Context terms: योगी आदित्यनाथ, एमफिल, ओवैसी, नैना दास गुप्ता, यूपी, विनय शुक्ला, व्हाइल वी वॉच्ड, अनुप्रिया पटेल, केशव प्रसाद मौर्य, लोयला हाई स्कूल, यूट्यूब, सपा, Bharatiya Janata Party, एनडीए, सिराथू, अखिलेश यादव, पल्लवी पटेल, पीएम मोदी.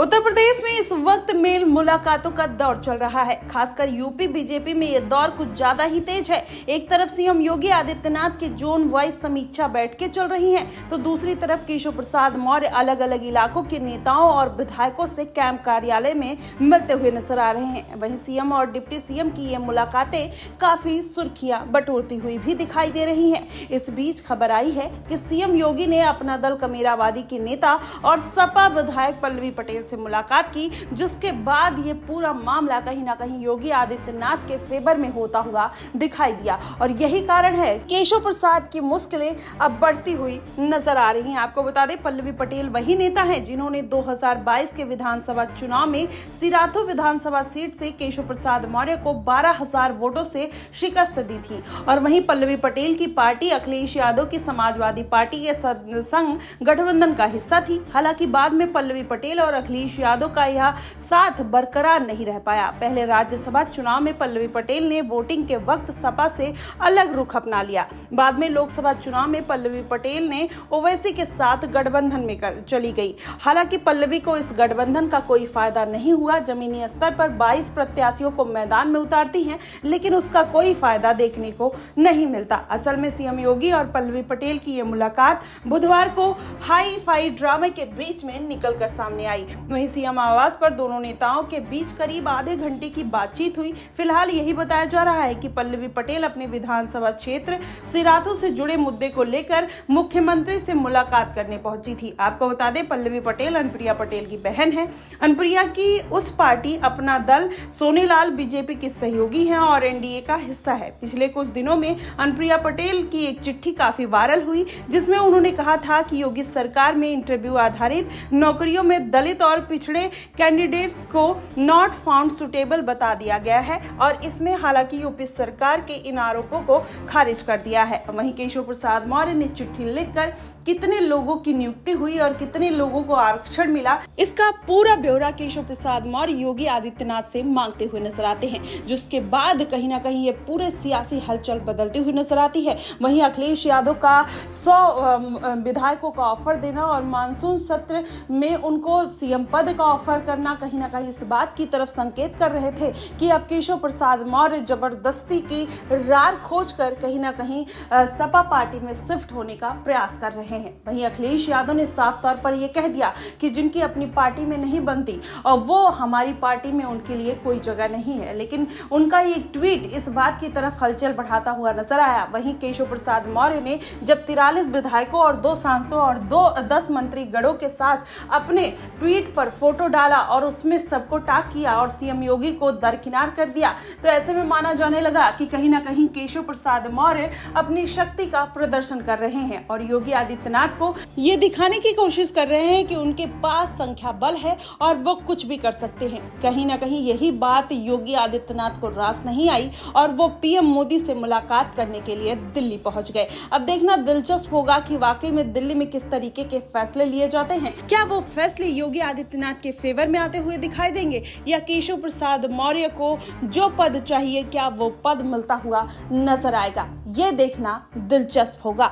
उत्तर प्रदेश में इस वक्त मेल मुलाकातों का दौर चल रहा है। खासकर यूपी बीजेपी में यह दौर कुछ ज्यादा ही तेज है। एक तरफ सीएम योगी आदित्यनाथ की जोन वाइज समीक्षा बैठकें चल रही हैं, तो दूसरी तरफ केशव प्रसाद मौर्य अलग अलग इलाकों के नेताओं और विधायकों से कैंप कार्यालय में मिलते हुए नजर आ रहे हैं। वहीं सीएम और डिप्टी सीएम की ये मुलाकातें काफी सुर्खियां बटोरती हुई भी दिखाई दे रही है। इस बीच खबर आई है कि सीएम योगी ने अपना दल कमीराबादी के नेता और सपा विधायक पल्लवी पटेल से मुलाकात की, जिसके बाद ये पूरा मामला कहीं ना कहीं योगी आदित्यनाथ के फेवर में होता हुआ दिखाई दिया। और यही कारण है केशव प्रसाद की मुश्किलें अब बढ़ती हुई नजर आ रही हैं। आपको बता दें, पल्लवी पटेल वही नेता हैं जिन्होंने 2022 के विधानसभा चुनाव में सिराथू विधानसभा सीट से केशव प्रसाद मौर्य को 12,000 वोटों से शिकस्त दी थी। और वहीं पल्लवी पटेल की पार्टी अखिलेश यादव की समाजवादी पार्टी के संग गठबंधन का हिस्सा थी। हालांकि बाद में पल्लवी पटेल और अखिलेश यादव का यह साथ बरकरार नहीं रह पाया। पहले राज्यसभा चुनाव में पल्लवी पटेल ने वोटिंग के वक्त सपा से अलग रुख अपना लिया। बाद में लोकसभा चुनाव में पल्लवी पटेल ने ओवैसी के साथ गठबंधन में चली गई। हालांकि पल्लवी को इस गठबंधन का कोई फायदा नहीं हुआ। जमीनी स्तर पर 22 प्रत्याशियों को मैदान में उतारती है, लेकिन उसका कोई फायदा देखने को नहीं मिलता। असल में सीएम योगी और पल्लवी पटेल की ये मुलाकात बुधवार को हाई फाई ड्रामे के बीच में निकलकर सामने आई। वहीं सीएम आवास पर दोनों नेताओं के बीच करीब आधे घंटे की बातचीत हुई। फिलहाल यही बताया जा रहा है कि पल्लवी पटेल अपने विधानसभा क्षेत्र सिराथू से जुड़े मुद्दे को लेकर मुख्यमंत्री से मुलाकात करने पहुंची थी। आपको बता दें, पल्लवी पटेल अनुप्रिया पटेल की बहन है। अनुप्रिया की उस पार्टी अपना दल सोनेलाल बीजेपी की सहयोगी है और एनडीए का हिस्सा है। पिछले कुछ दिनों में अनुप्रिया पटेल की एक चिट्ठी काफी वायरल हुई, जिसमें उन्होंने कहा था कि योगी सरकार में इंटरव्यू आधारित नौकरियों में दलित और पिछड़े कैंडिडेट को नॉट फाउंड सुटेबल बता दिया गया है और इसमें हालांकि यूपी सरकार के इन आरोपों को खारिज कर दिया है। वहीं केशव प्रसाद मौर्य ने चिट्ठी लिखकर कितने लोगों की नियुक्ति हुई और कितने लोगों को आरक्षण मिला, इसका पूरा ब्यौरा केशव प्रसाद मौर्य योगी आदित्यनाथ से मांगते हुए नजर आते हैं, जिसके बाद कहीं ना कहीं ये पूरे सियासी हलचल बदलती हुई नजर आती है। वहीं अखिलेश यादव का 100 विधायकों का ऑफर देना और मानसून सत्र में उनको सीएम पद का ऑफर करना कहीं ना कहीं इस बात की तरफ संकेत कर रहे थे कि अब केशव प्रसाद मौर्य जबरदस्ती की रार खोज कर कहीं ना कहीं सपा पार्टी में शिफ्ट होने का प्रयास कर रहे हैं। वहीं अखिलेश यादव ने साफ तौर पर यह कह दिया कि जिनकी अपनी पार्टी में नहीं बनती और वो हमारी पार्टी में, उनके लिए कोई जगह नहीं है। लेकिन उनका ये ट्वीट इस बात की तरफ हलचल बढ़ाता हुआ नजर आया। वहीं केशव प्रसाद मौर्य ने जब 43 विधायकों और 2 सांसदों और 10 मंत्री गणों के साथ अपने ट्वीट पर फोटो डाला और उसमें सबको टैग किया और सीएम योगी को दरकिनार कर दिया, तो ऐसे में माना जाने लगा कि कहीं ना कहीं केशव प्रसाद मौर्य अपनी शक्ति का प्रदर्शन कर रहे हैं और योगी आदित्यनाथ को ये दिखाने की कोशिश कर रहे हैं कि उनके पास संख्या बल है और वो कुछ भी कर सकते हैं। कहीं ना कहीं यही बात योगी आदित्यनाथ को रास नहीं आई और वो पीएम मोदी से मुलाकात करने के लिए दिल्ली पहुंच गए। अब देखना दिलचस्प होगा कि वाकई में दिल्ली में किस तरीके के फैसले लिए जाते हैं। क्या वो फैसले योगी आदित्यनाथ के फेवर में आते हुए दिखाई देंगे या केशव प्रसाद मौर्य को जो पद चाहिए क्या वो पद मिलता हुआ नजर आएगा? ये देखना दिलचस्प होगा।